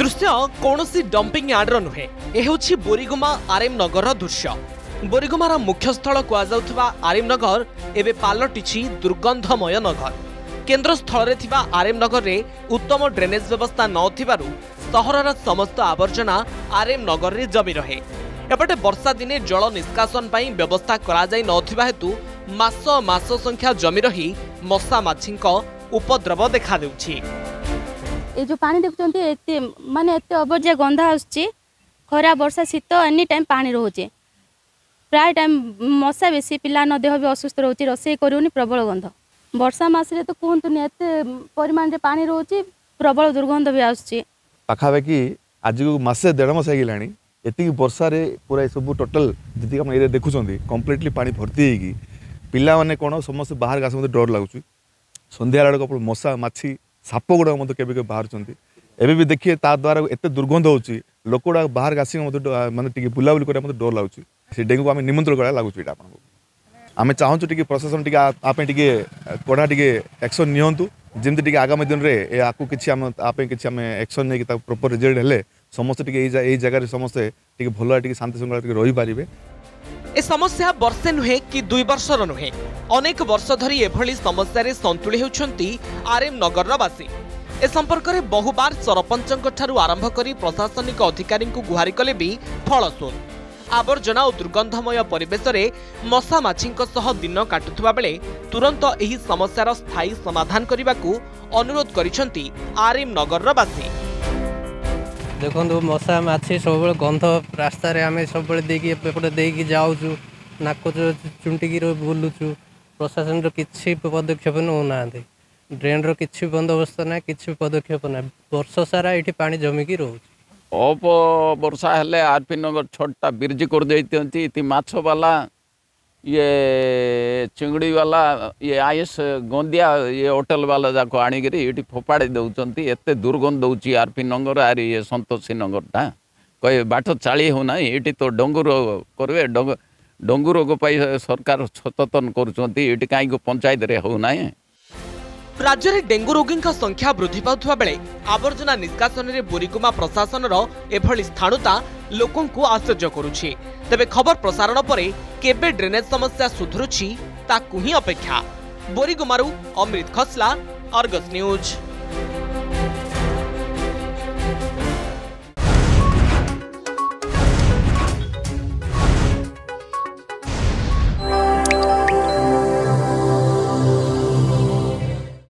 दृश्य कौन डंपिंग यार्डर नुहे, यह हूँ बोरीगुमा आरएम नगर दृश्य। बोरीगुमार मुख्य स्थल कहुवा आरएम नगर एवं पलटि दुर्गंधमय नगर। केन्द्र स्थल आरएम नगर रे उत्तम ड्रेनेज व्यवस्था न सहरर समस्त आवर्जना आरएम नगर रे जमी रहे। एपटे वर्षा दिने जल निष्कासन पाई व्यवस्था करा जाय नथिबा हेतु मास मास संख्या जमी रही मशा माछी उपद्रव देखा देउछि। ए जो पानी देखुछन्ते एते माने एते अबर्जा गंधा आसुछि। खरा वर्षा शीत एनी टाइम पानी रहउछि। प्राय टाइम मशा बेसी पिला न देह भी असुस्थ रहउछि। रसोई करूनी प्रबल गंध। वर्षा मास रे तो कहंतुनी एते परिमाण रे पानी रहउछि। प्रबल दुर्गंध भी आसुछि। पाखापाखि आज को मसे देढ़ मस होगी एति वर्षा पूरा ये सब टोटल जी आम एरिया देखुं कम्प्लीटली पानी भर्ती होगी पिला माने कौन समस्त बाहर का मत डर लगुच। सन्ध्या बेलक मशा माछी साप गुड़ाक मत के बाहर एवं भी देखिए द्वारा एत दुर्गंध हो लोक गुड़ाक बाहर का आसिक मानते बुलाबुली करा मत डर लगुच। से डेंगू आम निमंत्रण करा लगुच। ये आपको आम चाहूँ प्रशासन टे कड़ा एक्शन नियंतु जमी आगामी दिन में एक्शन नहीं प्रॉपर रिजल्ट हेले समस्त जगह समस्ते भल शांति श्रृंखला रही पारे। ए समस्या वर्षे नुहे कि दुई वर्षर नुहे अनेक वर्ष धरी एभली समस्या संतुली होउछंती आरएम नगर वासी। ए संपर्क में बहुबार सरपंचक ठारू आरंभ कर प्रशासनिक अधिकारी को गुहारि कले भी फलशून। आवर्जना और दुर्गंधमय परिवेश रे मशा माछी दिन काटुवा बेले तुरंत यही समस्यार स्थायी समाधान करने को अनुरोध करिसेंती आरएम नगर वासी। देखो मशा माछी सब गंध रास्त आम सब देखिए जाऊँ नाक चुंटिकी बुलूचु। प्रशासन किसी पदक्षेप नौना ड्रेन रिच्छी बंदोबस्त ना कि पदक्षेप ना वर्ष सारा ये पानी जमिकी रोच। अप वर्षा हेले आरपी नगर छटा बिर्जी कर देती इति माछ वाला ये चिंगड़ी वाला ये आईएस गोंदिया ये होटल वाला जाक आणिकी ये फोपाड़ी दौरान एत दुर्गंध दौर आरपी नगर आर ये संतोषी नगरटा कह बाट चाली होना ये तो डंगूर करेंगे डंगूर सरकार सचेतन करुँच कहीं पंचायत रे होना। राज्य में डेंगू रोगी संख्या वृद्धि पाउथवा बेले आवर्जना निष्कासन में बोरीगुमा प्रशासन एभली स्थाणुता लोकंकु आश्चर्य करुछि। तबे खबर प्रसारण परे केबे ड्रेनेज समस्या सुधरुछि ताकू ही अपेक्षा। बोरीगुमारू अमृत खसला, आर्गस न्यूज।